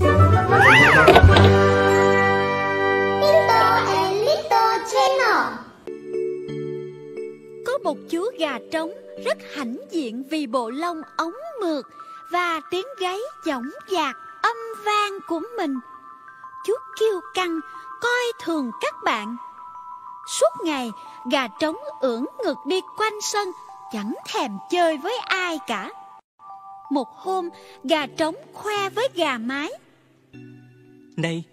Little and Little Channel. Có một chú gà trống rất hãnh diện vì bộ lông ống mượt và tiếng gáy dõng dạc âm vang của mình. Chú kiêu căng, coi thường các bạn. Suốt ngày, gà trống ưỡn ngực đi quanh sân, chẳng thèm chơi với ai cả. Một hôm, gà trống khoe với gà mái: "Này,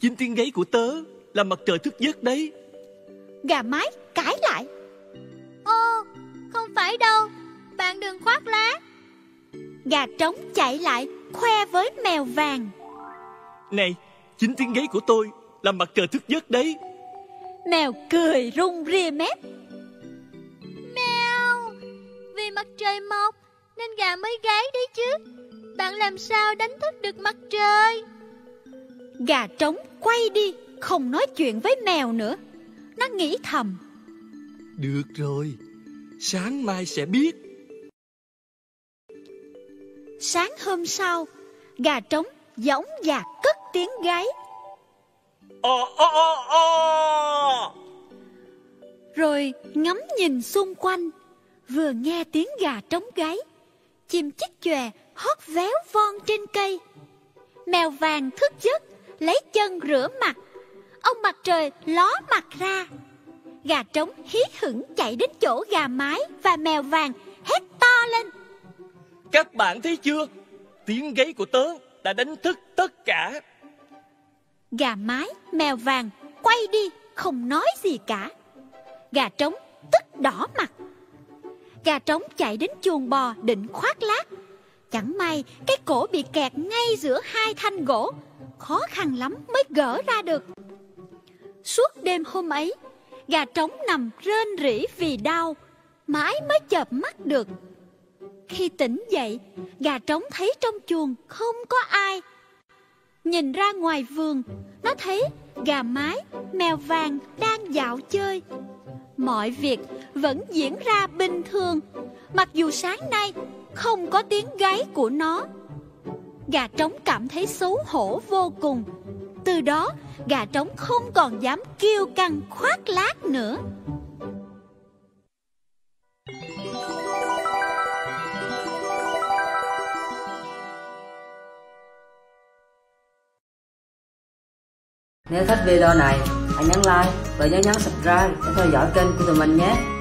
chính tiếng gáy của tớ làm mặt trời thức giấc đấy." Gà mái cãi lại: "Ô, không phải đâu, bạn đừng khoác lác." Gà trống chạy lại khoe với mèo vàng: "Này, chính tiếng gáy của tôi làm mặt trời thức giấc đấy." Mèo cười run ria mép: "Mèo, vì mặt trời mọc nên gà mới gáy đấy chứ. Bạn làm sao đánh thức được mặt trời?" Gà trống quay đi, không nói chuyện với mèo nữa. Nó nghĩ thầm: "Được rồi, sáng mai sẽ biết." Sáng hôm sau, gà trống dõng dạc cất tiếng gáy: "Ồ, ồ, ồ, ồ!" Rồi ngắm nhìn xung quanh, vừa nghe tiếng gà trống gáy, chim chích chòe hót véo von trên cây. Mèo vàng thức giấc, lấy chân rửa mặt. Ông mặt trời ló mặt ra. Gà trống hí hửng chạy đến chỗ gà mái và mèo vàng, hét to lên: "Các bạn thấy chưa? Tiếng gáy của tớ đã đánh thức tất cả." Gà mái, mèo vàng quay đi, không nói gì cả. Gà trống tức đỏ mặt. Gà trống chạy đến chuồng bò định khoác lác. Chẳng may cái cổ bị kẹt ngay giữa hai thanh gỗ, khó khăn lắm mới gỡ ra được. Suốt đêm hôm ấy, gà trống nằm rên rỉ vì đau, mãi mới chợp mắt được. Khi tỉnh dậy, gà trống thấy trong chuồng không có ai. Nhìn ra ngoài vườn, nó thấy gà mái, mèo vàng đang dạo chơi. Mọi việc vẫn diễn ra bình thường, mặc dù sáng nay không có tiếng gáy của nó. Gà trống cảm thấy xấu hổ vô cùng. Từ đó, gà trống không còn dám kiêu căng khoác lác nữa. Nếu thích video này, hãy nhấn like và nhớ nhấn subscribe để theo dõi kênh của tụi mình nhé.